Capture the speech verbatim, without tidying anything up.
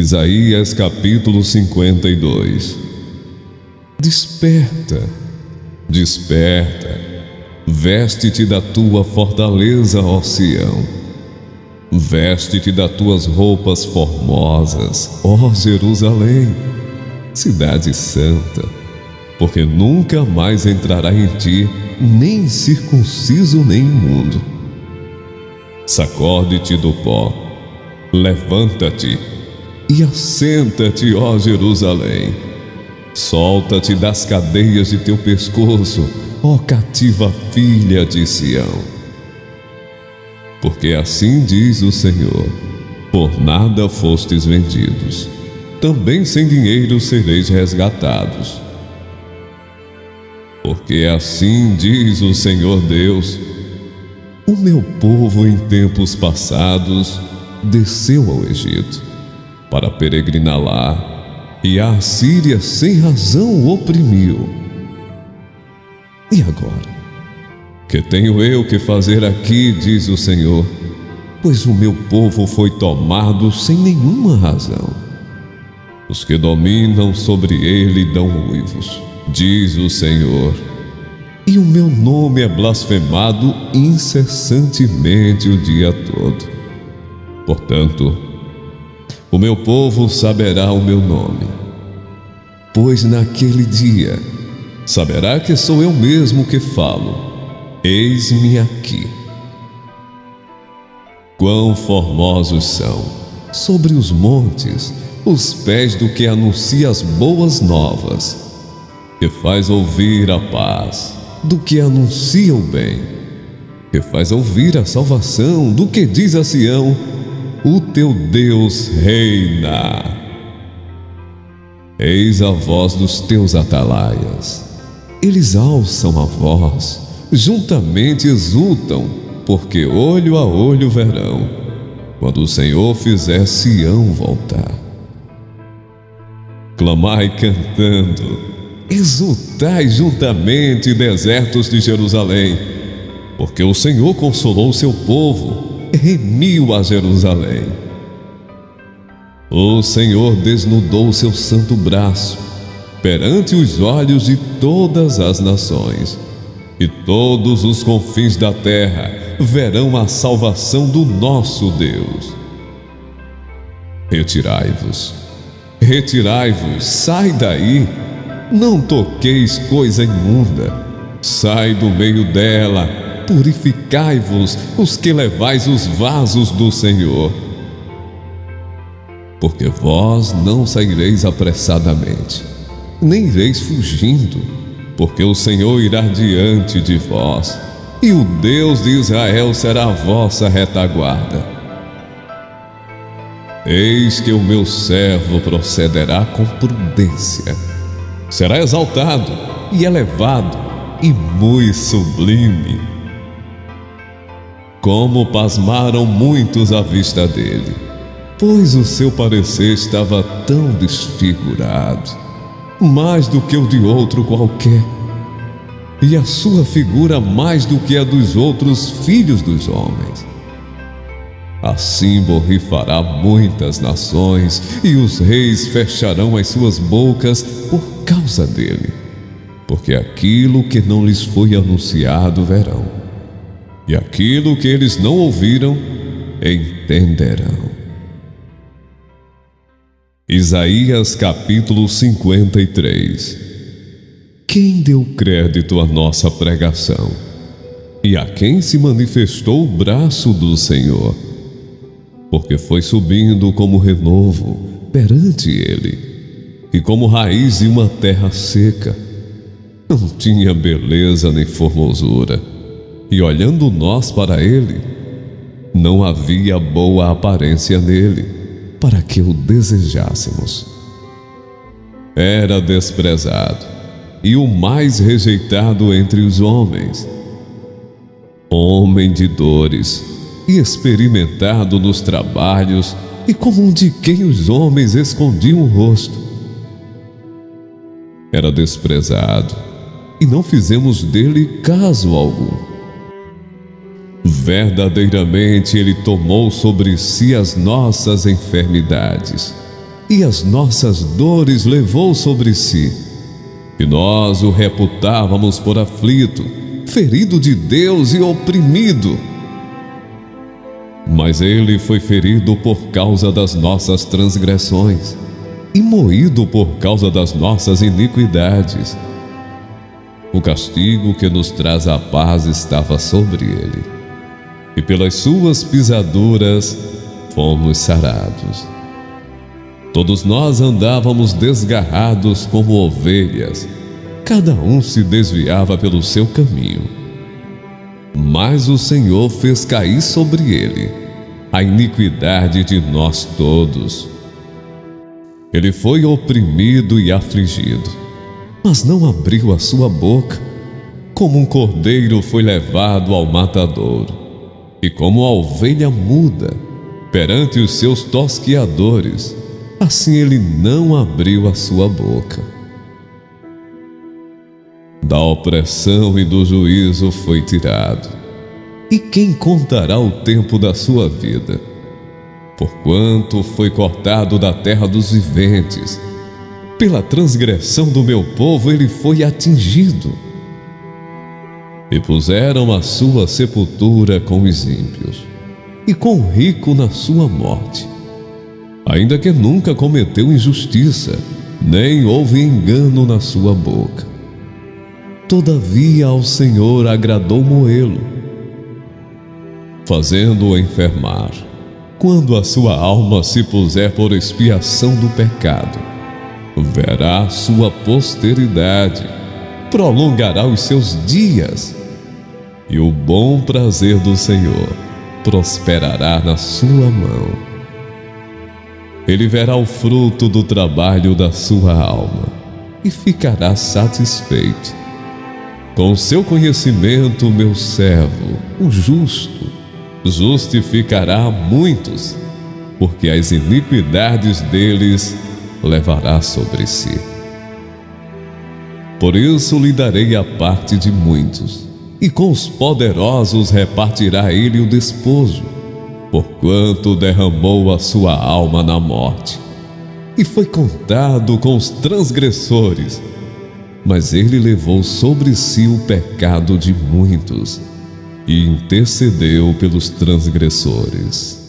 Isaías capítulo cinquenta e dois. Desperta, desperta, veste-te da tua fortaleza, ó Sião. Veste-te das tuas roupas formosas, ó Jerusalém, cidade santa, porque nunca mais entrará em ti nem circunciso nem imundo. Sacode-te do pó, levanta-te e assenta-te, ó Jerusalém. Solta-te das cadeias de teu pescoço, ó cativa filha de Sião. Porque assim diz o Senhor: por nada fostes vendidos, também sem dinheiro sereis resgatados. Porque assim diz o Senhor Deus: o meu povo em tempos passados desceu ao Egito para peregrinar lá, e a Assíria sem razão o oprimiu. E agora? Que tenho eu que fazer aqui, diz o Senhor, pois o meu povo foi tomado sem nenhuma razão. Os que dominam sobre ele dão uivos, diz o Senhor, e o meu nome é blasfemado incessantemente o dia todo. Portanto, o meu povo saberá o meu nome, pois naquele dia saberá que sou eu mesmo que falo: eis-me aqui. Quão formosos são, sobre os montes, os pés do que anuncia as boas novas, que faz ouvir a paz, do que anuncia o bem, que faz ouvir a salvação, do que diz a Sião: o teu Deus reina. Eis a voz dos teus atalaias, eles alçam a voz, juntamente exultam, porque olho a olho verão, quando o Senhor fizer Sião voltar. Clamai cantando, exultai juntamente, desertos de Jerusalém, porque o Senhor consolou o seu povo, remiu a Jerusalém. O Senhor desnudou o seu santo braço perante os olhos de todas as nações, e todos os confins da terra verão a salvação do nosso Deus. Retirai-vos, retirai-vos, sai daí, não toqueis coisa imunda, sai do meio dela. Purificai-vos os que levais os vasos do Senhor, porque vós não saireis apressadamente, nem ireis fugindo, porque o Senhor irá diante de vós, e o Deus de Israel será a vossa retaguarda. Eis que o meu servo procederá com prudência, será exaltado e elevado e muito sublime. Como pasmaram muitos à vista dele, pois o seu parecer estava tão desfigurado, mais do que o de outro qualquer, e a sua figura mais do que a dos outros filhos dos homens. Assim borrifará muitas nações, e os reis fecharão as suas bocas por causa dele, porque aquilo que não lhes foi anunciado verão, e aquilo que eles não ouviram, entenderão. Isaías capítulo cinquenta e três. Quem deu crédito à nossa pregação? E a quem se manifestou o braço do Senhor? Porque foi subindo como renovo perante ele, e como raiz de uma terra seca. Não tinha beleza nem formosura, e olhando nós para ele, não havia boa aparência nele, para que o desejássemos. Era desprezado, e o mais rejeitado entre os homens, homem de dores, e experimentado nos trabalhos, e como um de quem os homens escondiam o rosto. Era desprezado, e não fizemos dele caso algum. Verdadeiramente ele tomou sobre si as nossas enfermidades e as nossas dores levou sobre si. E nós o reputávamos por aflito, ferido de Deus e oprimido. Mas ele foi ferido por causa das nossas transgressões e moído por causa das nossas iniquidades. O castigo que nos traz a paz estava sobre ele, e pelas suas pisaduras fomos sarados. Todos nós andávamos desgarrados como ovelhas, cada um se desviava pelo seu caminho. Mas o Senhor fez cair sobre ele a iniquidade de nós todos. Ele foi oprimido e afligido, mas não abriu a sua boca. Como um cordeiro foi levado ao matadouro, e como a ovelha muda perante os seus tosquiadores, assim ele não abriu a sua boca. Da opressão e do juízo foi tirado, e quem contará o tempo da sua vida? Porquanto foi cortado da terra dos viventes. Pela transgressão do meu povo ele foi atingido. E puseram a sua sepultura com os ímpios, e com o rico na sua morte, ainda que nunca cometeu injustiça, nem houve engano na sua boca. Todavia ao Senhor agradou moê-lo, fazendo-o enfermar, quando a sua alma se puser por expiação do pecado. Verá sua posteridade, prolongará os seus dias, e o bom prazer do Senhor prosperará na sua mão. Ele verá o fruto do trabalho da sua alma e ficará satisfeito. Com seu conhecimento, meu servo, o justo, justificará muitos, porque as iniquidades deles levará sobre si. Por isso lhe darei a parte de muitos, e com os poderosos repartirá ele o despojo, porquanto derramou a sua alma na morte, e foi contado com os transgressores, mas ele levou sobre si o pecado de muitos, e intercedeu pelos transgressores.